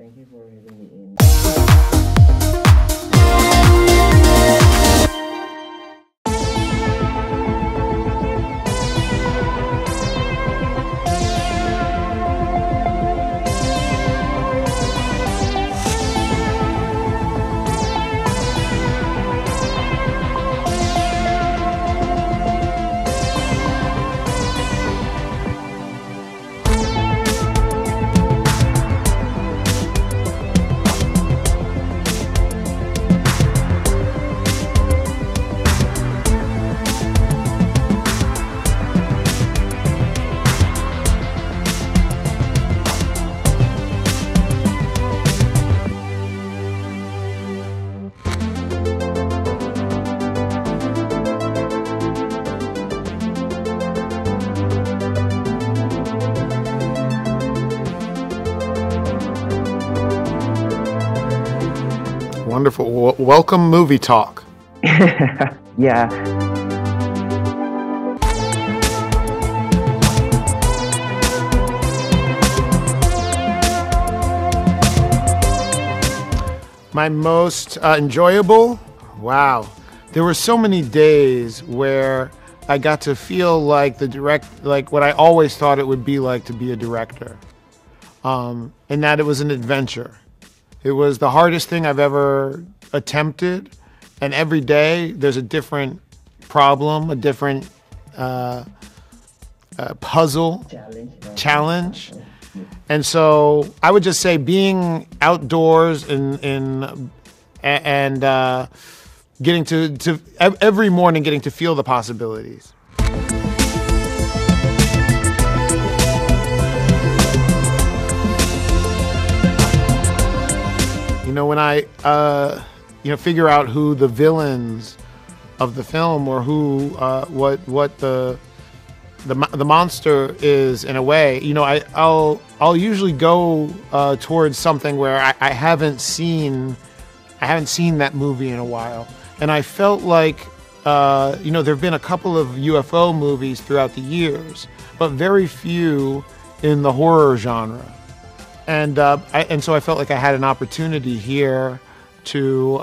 Thank you for having me in. Wonderful. Welcome, Movie Talk. Yeah. My most enjoyable? Wow. There were so many days where I got to feel like what I always thought it would be like to be a director. And that it was an adventure. It was the hardest thing I've ever attempted, and every day there's a different problem, a different puzzle, challenge. And so I would just say being outdoors and getting to every morning, getting to feel the possibilities. You know, when I, figure out who the villains of the film or who, what the monster is in a way, you know, I'll usually go towards something where I haven't seen that movie in a while, and I felt like, there've been a couple of UFO movies throughout the years, but very few in the horror genre. And so I felt like I had an opportunity here to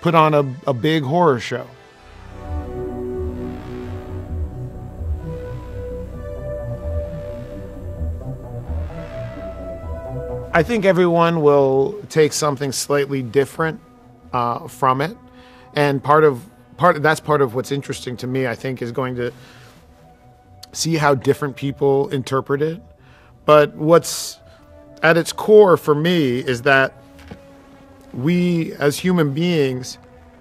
put on a big horror show. I think everyone will take something slightly different from it, and part of what's interesting to me, I think, is going to see how different people interpret it. But what's at its core for me is that we, as human beings,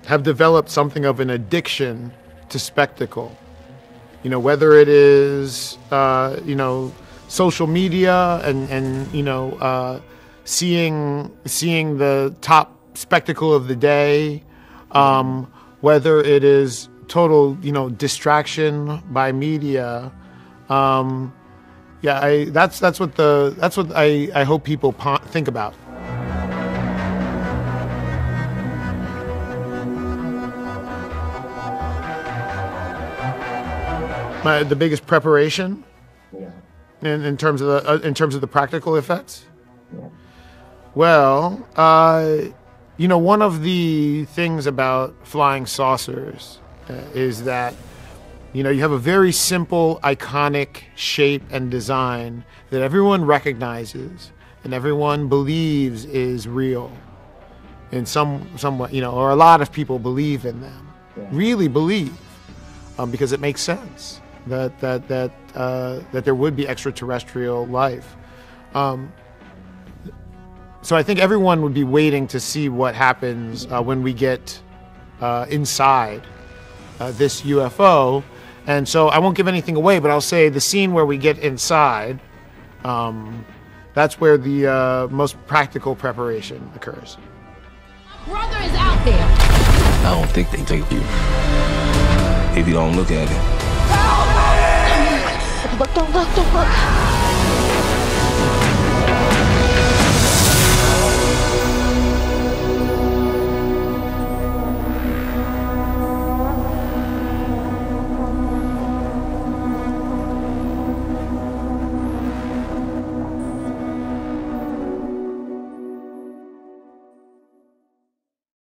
have developed something of an addiction to spectacle. You know, whether it is, social media and seeing the top spectacle of the day, whether it is total, distraction by media. Yeah, that's what I hope people think about. The biggest preparation, yeah, in terms of the practical effects. Yeah. Well, one of the things about flying saucers is that, you have a very simple, iconic shape and design that everyone recognizes and everyone believes is real in some way, or a lot of people believe in them, really believe, because it makes sense that there would be extraterrestrial life. So I think everyone would be waiting to see what happens when we get inside this UFO. And so I won't give anything away, but I'll say the scene where we get inside, that's where the most practical preparation occurs. My brother is out there. I don't think they take you if you don't look at it. Help me! Look, don't look.